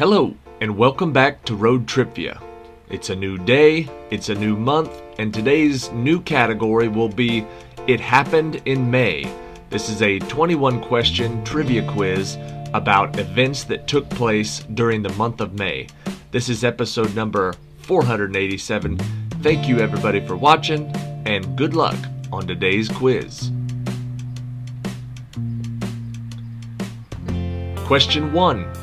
Hello, and welcome back to Road Tripvia. It's a new day, it's a new month, and today's new category will be It Happened in May. This is a 21-question trivia quiz about events that took place during the month of May. This is episode number 487. Thank you everybody for watching, and good luck on today's quiz. Question 1.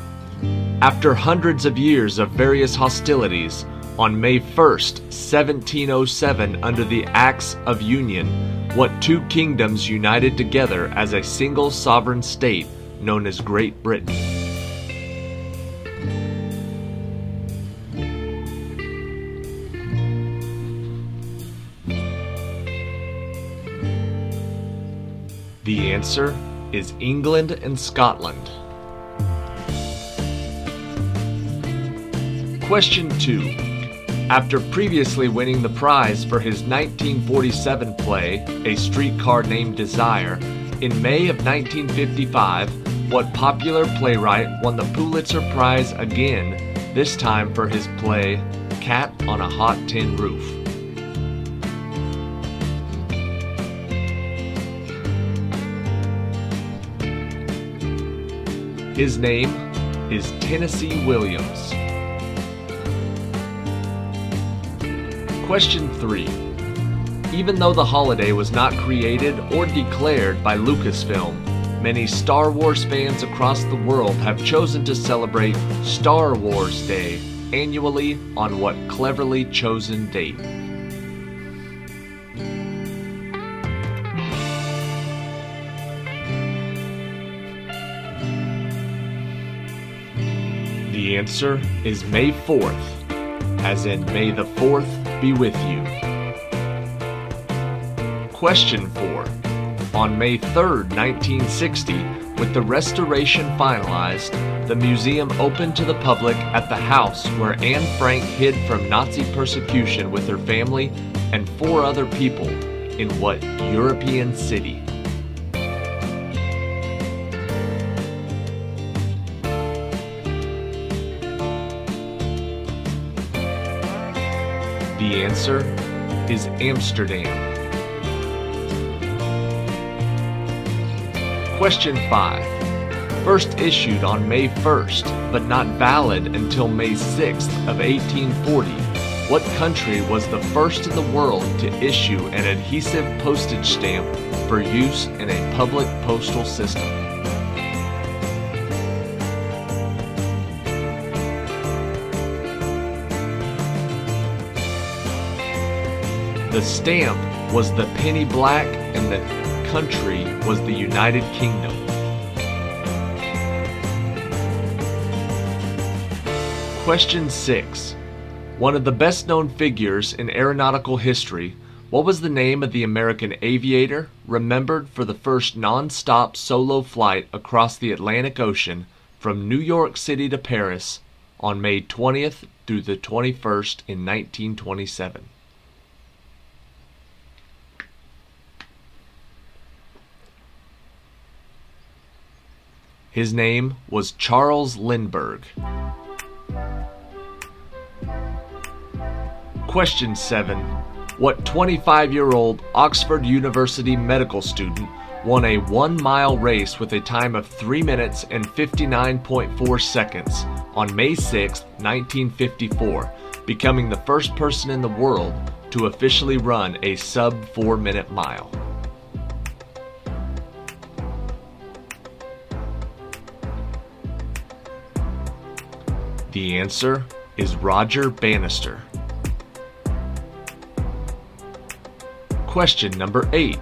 After hundreds of years of various hostilities, on May 1st, 1707, under the Acts of Union, what two kingdoms united together as a single sovereign state known as Great Britain? The answer is England and Scotland. Question 2. After previously winning the prize for his 1947 play, A Streetcar Named Desire, in May of 1955, what popular playwright won the Pulitzer Prize again, this time for his play, Cat on a Hot Tin Roof? His name is Tennessee Williams. Question 3. Even though the holiday was not created or declared by Lucasfilm, many Star Wars fans across the world have chosen to celebrate Star Wars Day annually on what cleverly chosen date? The answer is May 4th, as in May the 4th, be with you. Question 4. On May 3rd, 1960, with the restoration finalized, the museum opened to the public at the house where Anne Frank hid from Nazi persecution with her family and 4 other people in what European city? The answer is Amsterdam. Question 5. First issued on May 1st, but not valid until May 6th of 1840, what country was the first in the world to issue an adhesive postage stamp for use in a public postal system? The stamp was the penny black and the country was the United Kingdom. Question 6. One of the best known figures in aeronautical history, what was the name of the American aviator remembered for the first non-stop solo flight across the Atlantic Ocean from New York City to Paris on May 20th through the 21st in 1927? His name was Charles Lindbergh. Question 7. What 25-year-old Oxford University medical student won a 1-mile race with a time of 3 minutes and 59.4 seconds on May 6, 1954, becoming the first person in the world to officially run a sub-4-minute mile? The answer is Roger Bannister. Question number 8.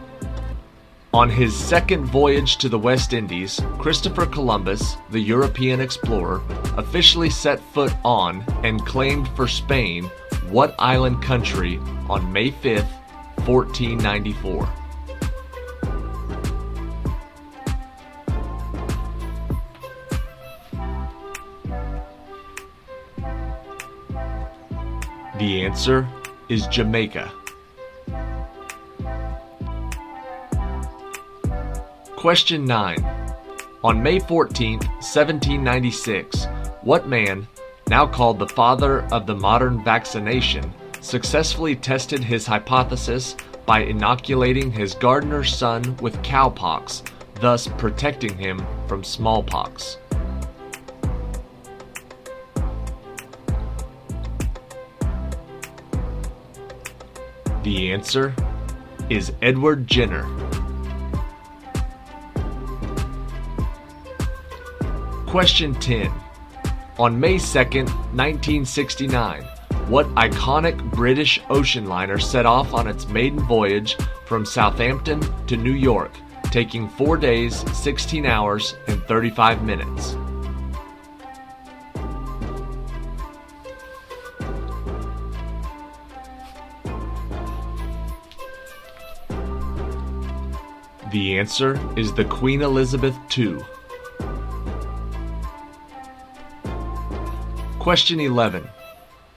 On his second voyage to the West Indies, Christopher Columbus, the European explorer, officially set foot on and claimed for Spain what island country on May 5th, 1494? The answer is Jamaica. Question 9. On May 14, 1796, What man, now called the father of the modern vaccination, successfully tested his hypothesis by inoculating his gardener's son with cowpox, thus protecting him from smallpox? The answer is Edward Jenner. Question 10. On May 2nd, 1969, what iconic British ocean liner set off on its maiden voyage from Southampton to New York, taking 4 days, 16 hours, and 35 minutes? The answer is the Queen Elizabeth II. Question 11.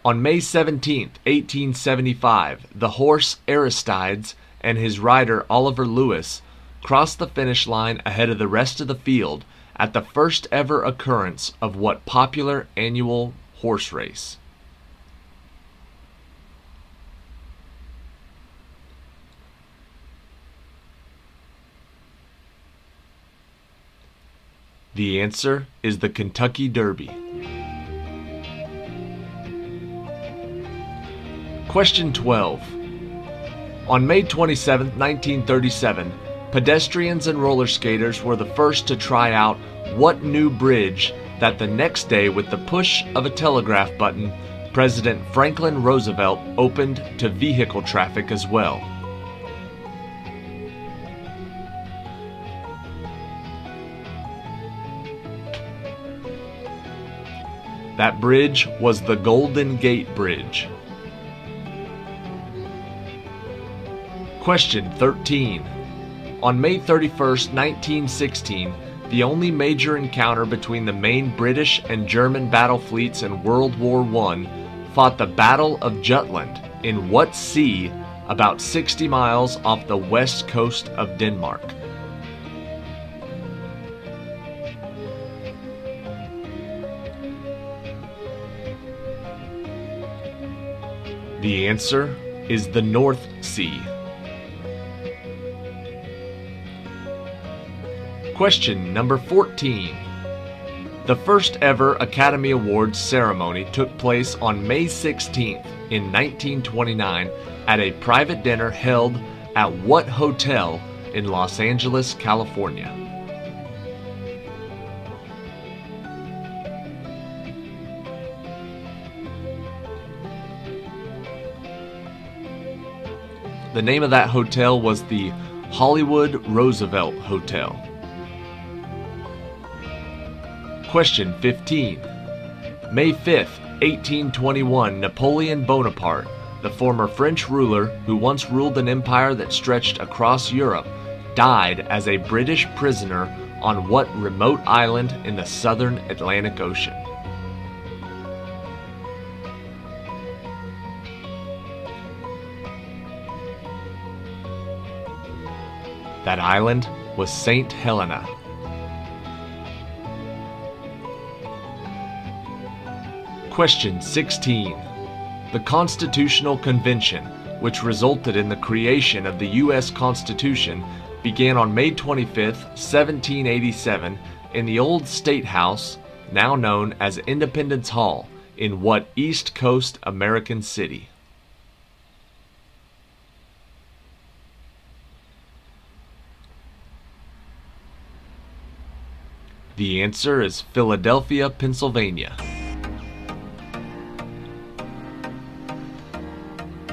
On May 17, 1875, the horse Aristides and his rider Oliver Lewis crossed the finish line ahead of the rest of the field at the first ever occurrence of what popular annual horse race? The answer is the Kentucky Derby. Question 12. On May 27, 1937, pedestrians and roller skaters were the first to try out what new bridge that the next day, with the push of a telegraph button, President Franklin Roosevelt opened to vehicle traffic as well? That bridge was the Golden Gate Bridge. Question 13. On May 31, 1916, the only major encounter between the main British and German battle fleets in World War I fought the Battle of Jutland in what sea, about 60 miles off the west coast of Denmark? The answer is the North Sea. Question number 14. The first ever Academy Awards ceremony took place on May 16th in 1929 at a private dinner held at what hotel in Los Angeles, California? The name of that hotel was the Hollywood Roosevelt Hotel. Question 15. May 5, 1821, Napoleon Bonaparte, the former French ruler who once ruled an empire that stretched across Europe, died as a British prisoner on what remote island in the southern Atlantic Ocean? That island was Saint Helena. Question 16. The Constitutional Convention, which resulted in the creation of the U.S. Constitution, began on May 25, 1787, in the old State House, now known as Independence Hall, in what East Coast American city? The answer is Philadelphia, Pennsylvania.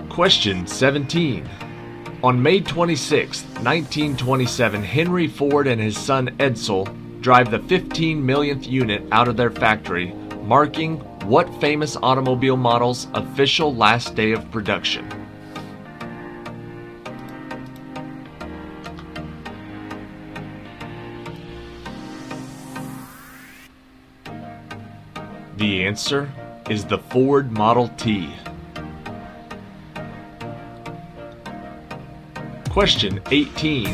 Question 17. On May 26, 1927, Henry Ford and his son Edsel drive the 15 millionth unit out of their factory, marking what famous automobile model's official last day of production? The answer is the Ford Model T. Question 18.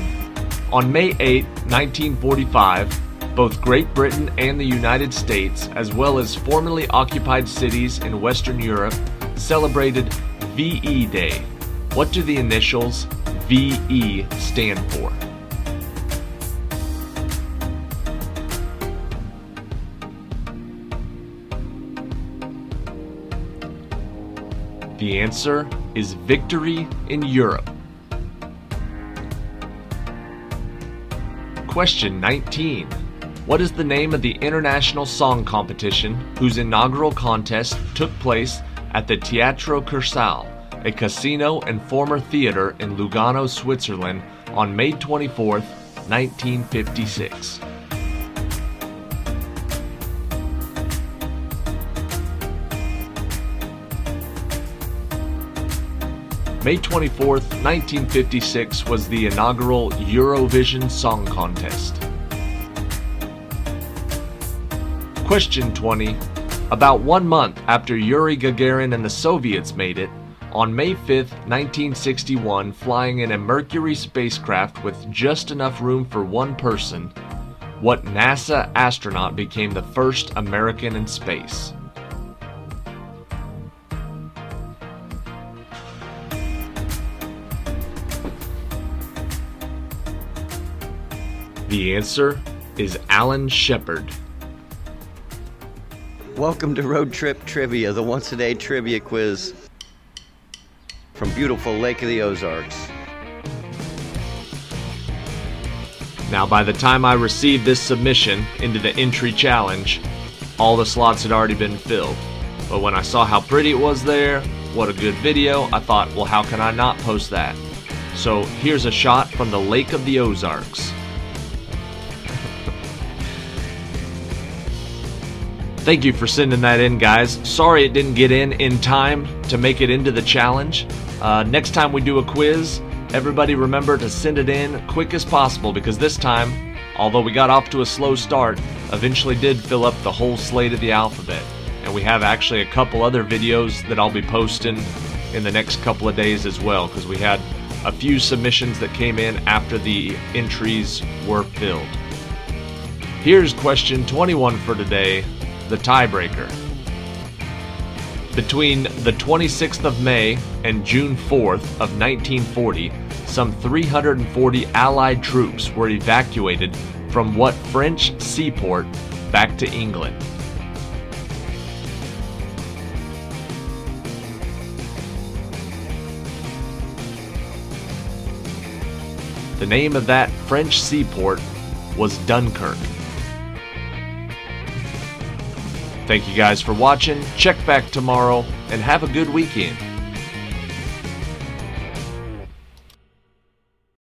On May 8, 1945, both Great Britain and the United States, as well as formerly occupied cities in Western Europe, celebrated VE Day. What do the initials VE stand for? The answer is victory in Europe. Question 19. What is the name of the international song competition whose inaugural contest took place at the Teatro Cursale, a casino and former theater in Lugano, Switzerland, on May 24, 1956? May 24, 1956 was the inaugural Eurovision Song Contest. Question 20. About 1 month after Yuri Gagarin and the Soviets made it, on May 5, 1961, flying in a Mercury spacecraft with just enough room for one person, what NASA astronaut became the first American in space? The answer is Alan Shepard. Welcome to Road Trip Trivia, the once-a-day trivia quiz from beautiful Lake of the Ozarks. Now, by the time I received this submission into the entry challenge, all the slots had already been filled. But when I saw how pretty it was there, what a good video, I thought, well, how can I not post that? So here's a shot from the Lake of the Ozarks. Thank you for sending that in, guys. Sorry it didn't get in time to make it into the challenge. Next time we do a quiz, everybody remember to send it in quick as possible, because this time, although we got off to a slow start, eventually did fill up the whole slate of the alphabet. And we have actually a couple other videos that I'll be posting in the next couple of days as well, because we had a few submissions that came in after the entries were filled. Here's question 21 for today. The tiebreaker. Between the 26th of May and June 4th of 1940, some 340 Allied troops were evacuated from what French seaport back to England? The name of that French seaport was Dunkirk. Thank you guys for watching. Check back tomorrow and have a good weekend.